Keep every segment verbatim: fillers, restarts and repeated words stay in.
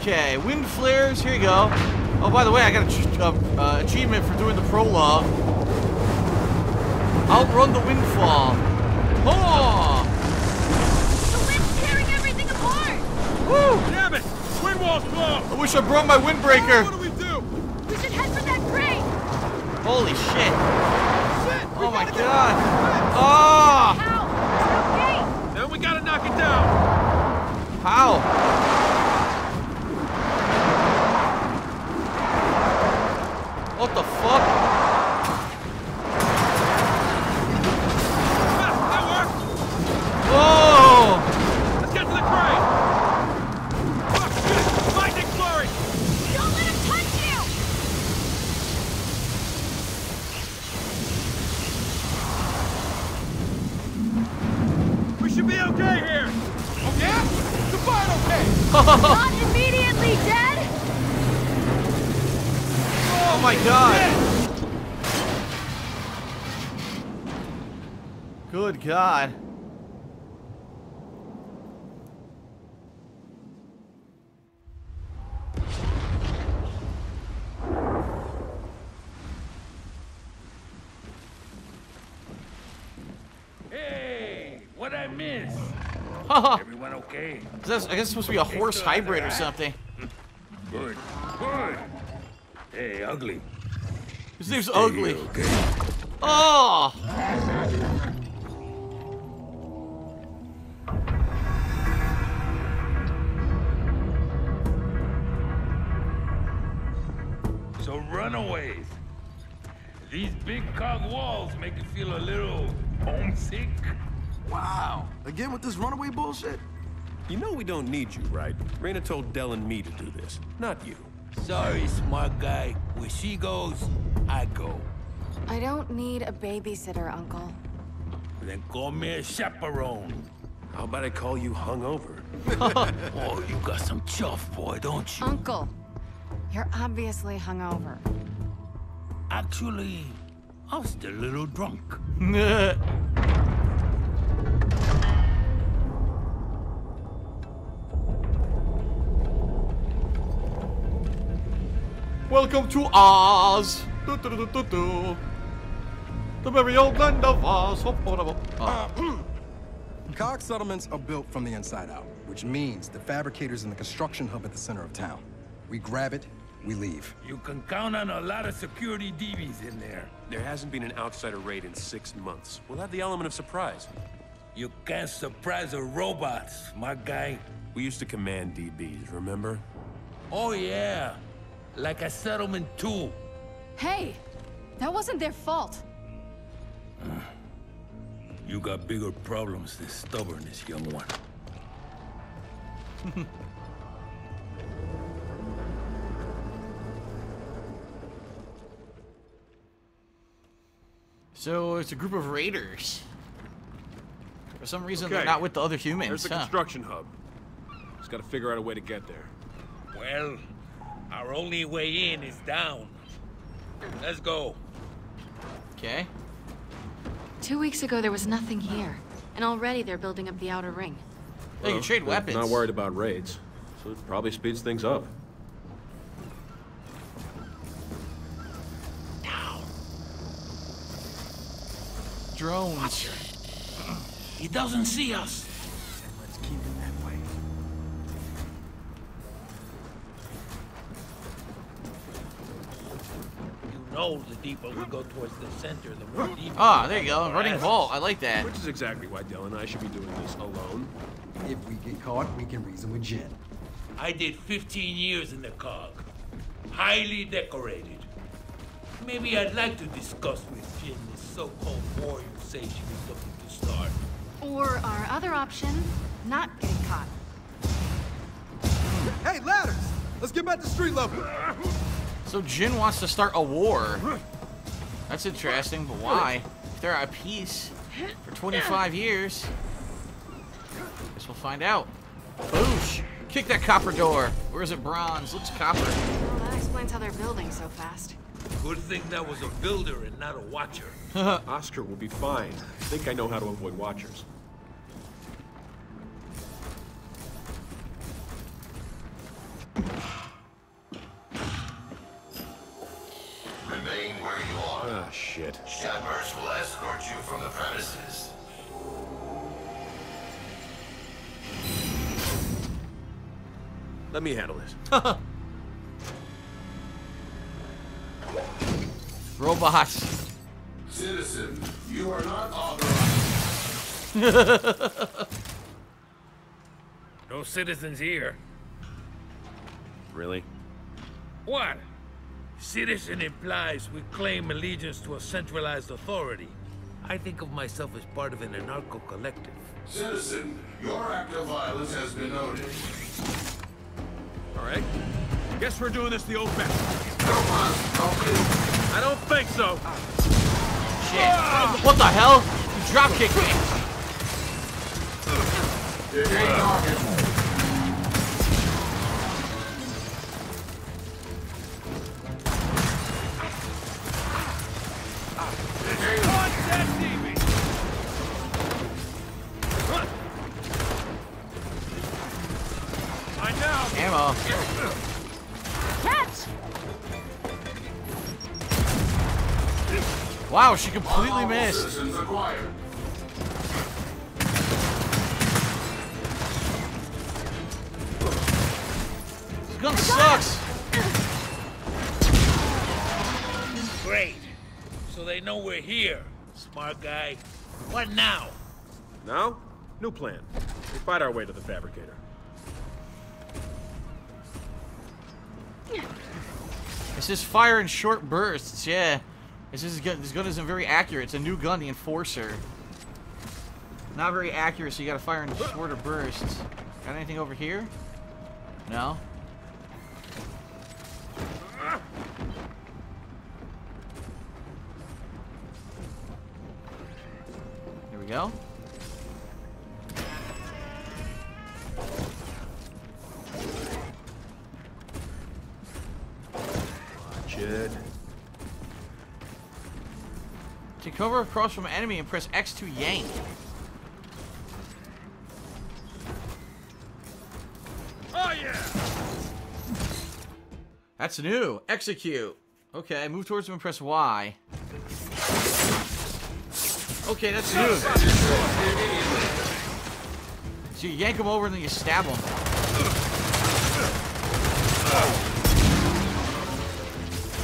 Okay, wind flares, here you go. Oh, by the way, I got an uh, uh, achievement for doing the prologue. Outrun the windfall. Oh! The wind's tearing everything apart! Woo! Damn it! Windwall's blown! I wish I brought my windbreaker. What do we do? We should head for that crate! Holy shit! Shit! Oh my god! Ah! Oh. Then we gotta knock it down! How? What the fuck? That worked! Whoa! Let's get to the crane! Fuck, shit! Lightning flurry! Don't let him touch you! We should be okay here! Oh yeah? Goodbye, okay! Not immediately dead! Oh my god! Good god. Hey, what I miss? Everyone okay? Is that, I guess it's supposed to be a horse hybrid or something. Good. Good. Hey, ugly. His name's Ugly. Okay. Oh! So runaways. These big cog walls make you feel a little homesick. Wow. Again with this runaway bullshit? You know we don't need you, right? Reyna told Del and me to do this, not you. Sorry, smart guy. Where she goes, I go. I don't need a babysitter, Uncle. Then call me a chaperone. How about I call you hungover? Oh, you got some chuff, boy, don't you? Uncle, you're obviously hungover. Actually, I was still a little drunk. Welcome to Oz, do, do, do, do, do. The very old land of Oz. Oh, oh, oh. Uh, Cog settlements are built from the inside out, which means the fabricator's in the construction hub at the center of town. We grab it, we leave. You can count on a lot of security D Bs in there. There hasn't been an outsider raid in six months. We'll have the element of surprise. You can't surprise a robot, my guy. We used to command D Bs, remember? Oh, yeah. Like a settlement, too. Hey, that wasn't their fault. You got bigger problems than stubbornness, young one. So, it's a group of raiders. For some reason, okay. They're not with the other humans. There's the huh? construction hub. Just gotta figure out a way to get there. Well... our only way in is down. Let's go. Okay. Two weeks ago, there was nothing here. And already they're building up the outer ring. Well, they can trade weapons. Not worried about raids. So it probably speeds things up. Now. Drones. Watch her. He doesn't see us. No, the deeper we go towards the center, the more deeper. Ah, there you go. Running vault. I like that. Which is exactly why Dylan and I should be doing this alone. If we get caught, we can reason with Jinn. I did fifteen years in the cog. Highly decorated. Maybe I'd like to discuss with Jinn this so-called war you say she was looking to start. Or our other option, not getting caught. Hey, ladders! Let's get back to street level. So Jinn wants to start a war. That's interesting, but why? If they're at peace for twenty-five years, guess we'll find out. Boosh! Kick that copper door. Or is it bronze? Looks copper. Well, that explains how they're building so fast. Good thing that was a builder and not a watcher. Oscar will be fine. I think I know how to avoid watchers. Remain where you are. Ah, shit. Shepherds will escort you from the premises. Let me handle this. Robots. Citizen, you are not authorized. No citizens here. Really? What? Citizen implies we claim allegiance to a centralized authority. I think of myself as part of an anarcho collective. Citizen, your act of violence has been noted. All right. Guess we're doing this the old fashioned. I don't think so. Shit. Ah! What the hell? You drop kicked me. It ain't on. On that T V. Ammo. Wow, she completely missed. This gun sucks. Great. So they know we're here. Smart guy. What now? Now? New plan. We fight our way to the fabricator. This is fire in short bursts, yeah. This, is good. This gun isn't very accurate. It's a new gun, the Enforcer. Not very accurate, so you gotta fire in shorter bursts. Got anything over here? No? Here we go. Watch it. Take cover across from an enemy and press X to yank. Oh yeah! That's new. Execute. Okay, move towards him and press Y. Okay, that's new. So you yank him over and then you stab him.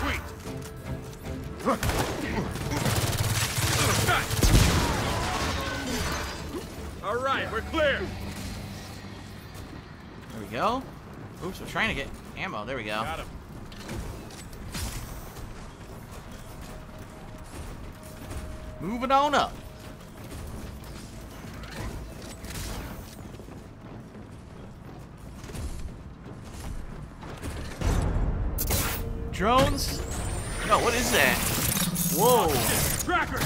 Sweet. Alright, we're clear. There we go. Oops, we're trying to get ammo. There we go. Got him. Moving on up. Drones? No, what is that? Whoa. Tracker!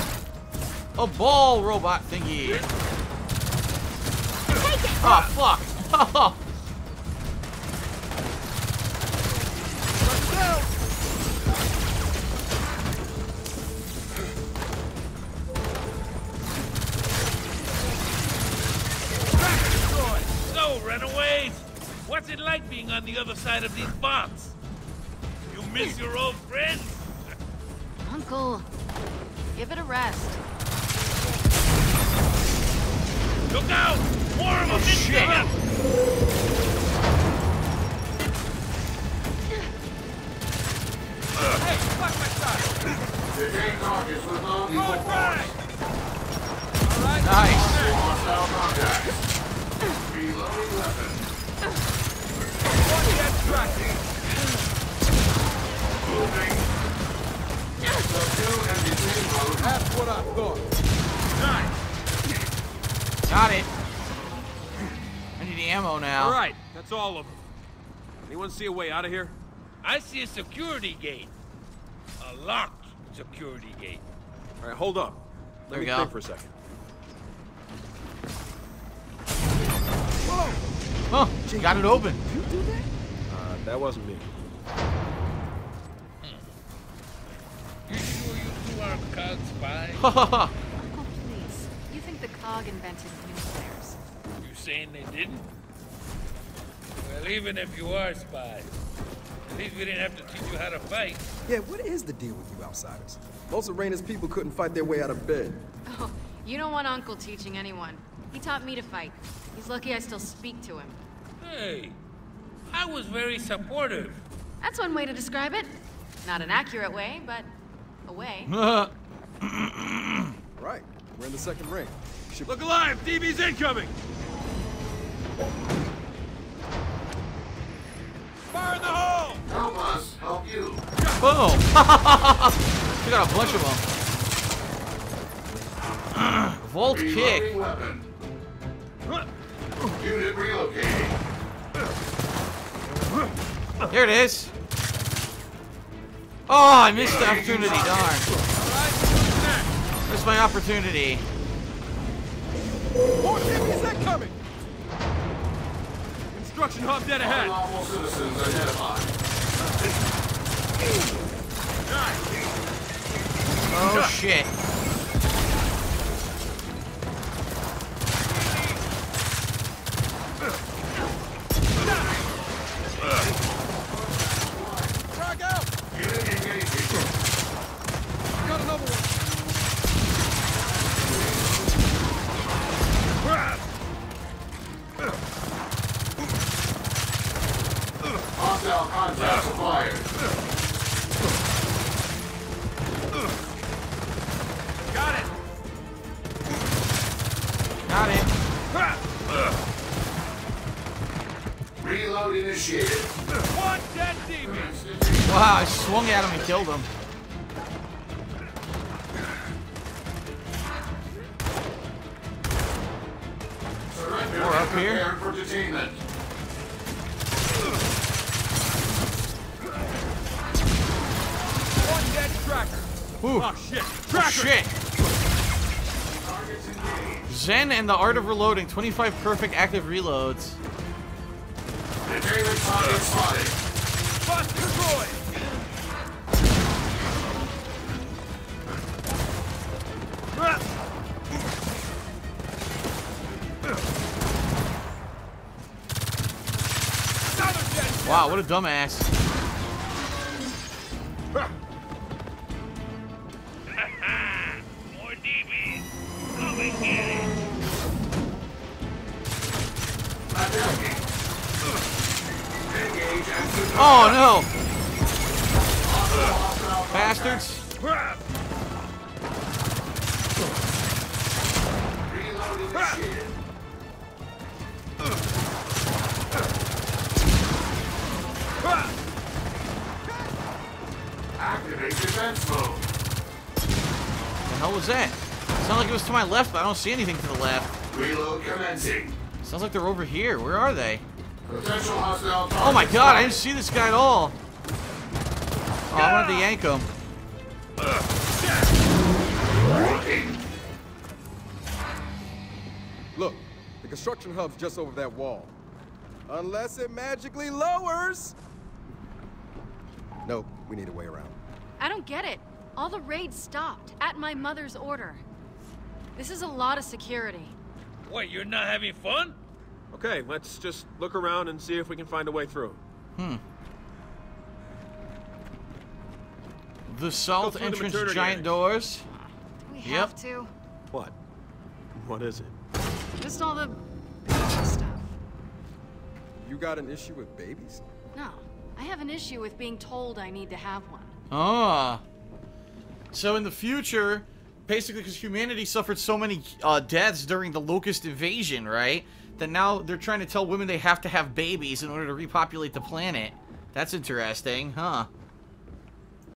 A ball robot thingy. Oh, fuck! Oh. So, runaways, what's it like being on the other side of these bombs? You miss your old friends? Uncle, give it a rest. Look out! More of them! Oh, shit! Hey, fuck my side! The Jinn targets with no people. Alright, nice! Hostile contact. Reloading weapon. One jet tracking. Moving. Subdue and detain mode. That's what I thought. Nice! Got it. I need the ammo now. All right, that's all of them. Anyone see a way out of here? I see a security gate. A locked security gate. All right, hold up. Let me think for a second. Whoa! Oh, she got it open. Did you do that? Uh, that wasn't me. You sure you two are cog spies? Ha ha ha! The cog invented new players. You saying they didn't? Well, even if you are spies, at least we didn't have to teach you how to fight. Yeah, what is the deal with you outsiders? Most of Raina's people couldn't fight their way out of bed. Oh, you don't want Uncle teaching anyone. He taught me to fight. He's lucky I still speak to him. Hey, I was very supportive. That's one way to describe it. Not an accurate way, but a way. Right, we're in the second ring. Should look alive! D B's incoming! Fire in the hole! Help us, help you. Boom! We got a bunch of them. Volt kick. Weapon. Unit relocating. Here it is. Oh, I missed the opportunity, darn. Missed my opportunity. More enemies that coming! Construction hub dead ahead. All citizens identified. Oh shit. Frag out! Got another one. Hostile contact supplier. Got it. Got it. Reload initiated. One dead demon. Wow, I swung at him and killed him. We're up here. For detainment. One dead tracker. Ooh. Oh shit! Tracker. Oh, shit. Zen and the Art of Reloading. twenty-five perfect active reloads. Detainment pod is spotted. Bus destroyed. Wow, what a dumbass. More D Bs. Come and get it. Oh no. Bastards. Activate defense mode. The hell was that? Sounds like it was to my left, but I don't see anything to the left. Reload commencing. Sounds like they're over here. Where are they? Potential hostile. Oh my god, I didn't see this guy at all. Oh, I wanted to yank him. Look, the construction hub's just over that wall. Unless it magically lowers. Nope, we need a way around. I don't get it. All the raids stopped at my mother's order. This is a lot of security. What, you're not having fun? Okay, let's just look around and see if we can find a way through. Hmm. The south entrance giant doors. Do we have to? What? What is it? Just all the stuff. You got an issue with babies? No. I have an issue with being told I need to have one. Ah. So in the future, basically because humanity suffered so many uh, deaths during the Locust invasion, right? That now they're trying to tell women they have to have babies in order to repopulate the planet. That's interesting, huh?